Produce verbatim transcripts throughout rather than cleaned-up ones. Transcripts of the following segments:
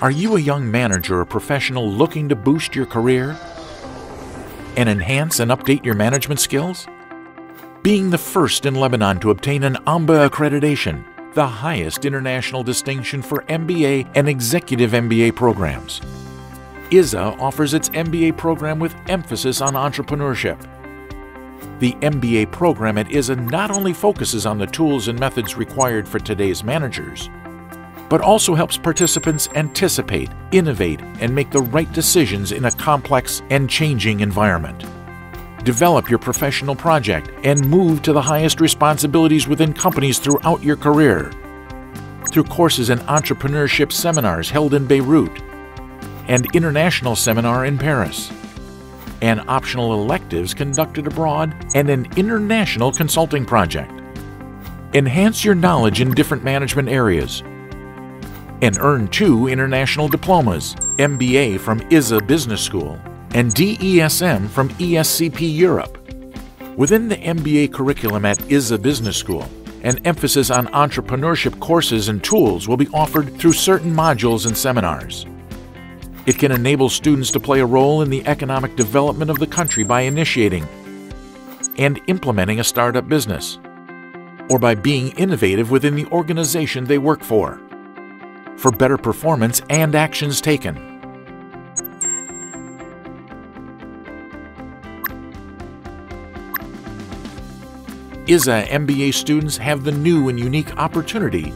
Are you a young manager or professional looking to boost your career and enhance and update your management skills? Being the first in Lebanon to obtain an AMBA accreditation, the highest international distinction for M B A and executive M B A programs. E S A offers its M B A program with emphasis on entrepreneurship. The M B A program at E S A not only focuses on the tools and methods required for today's managers, but also helps participants anticipate, innovate, and make the right decisions in a complex and changing environment. Develop your professional project and move to the highest responsibilities within companies throughout your career. Through courses and entrepreneurship seminars held in Beirut, an international seminar in Paris, and optional electives conducted abroad, and an international consulting project. Enhance your knowledge in different management areas and earn two international diplomas, M B A from E S A Business School and D E S M from E S C P Europe. Within the M B A curriculum at E S A Business School, an emphasis on entrepreneurship courses and tools will be offered through certain modules and seminars. It can enable students to play a role in the economic development of the country by initiating and implementing a startup business, or by being innovative within the organization they work for, for better performance and actions taken. E S A M B A students have the new and unique opportunity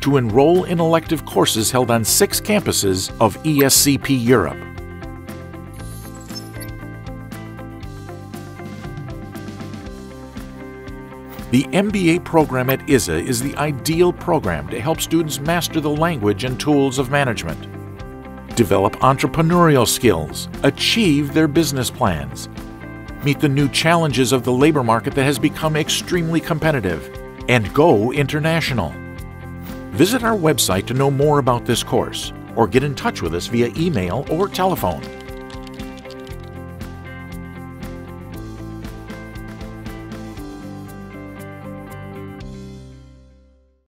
to enroll in elective courses held on six campuses of E S C P Europe. The M B A program at E S A is the ideal program to help students master the language and tools of management, develop entrepreneurial skills, achieve their business plans, meet the new challenges of the labor market that has become extremely competitive, and go international. Visit our website to know more about this course, or get in touch with us via email or telephone.